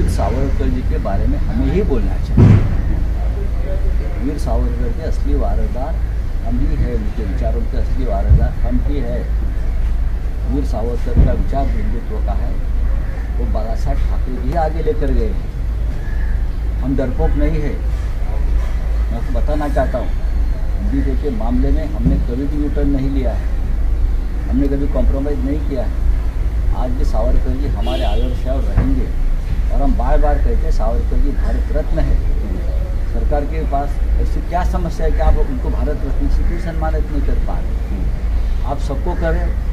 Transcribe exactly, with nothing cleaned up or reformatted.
वीर सावरकर जी के बारे में हमें ही बोलना चाहिए। वीर सावरकर के असली वारसदार हम ही है, उनके विचारों के असली वारसदार हम ही है। वीर सावरकर का विचार हिंदुत्व का है, वो बाला साहेब ठाकरे जी आगे लेकर गए। हम डरपोक नहीं है, मैं आपको बताना चाहता हूँ। बीजेपी के मामले में हमने कभी भी यूटर्न नहीं लिया है, हमने कभी कॉम्प्रोमाइज़ नहीं किया है। आज भी सावरकर जी हमारे आदर्श और रहेंगे, और हम बार बार कहते हैं सावरकर जी भारत रत्न है। सरकार के पास ऐसी क्या समस्या है कि आप उनको भारत रत्न से क्यों सम्मानित नहीं कर पा रहे? आप सबको करें।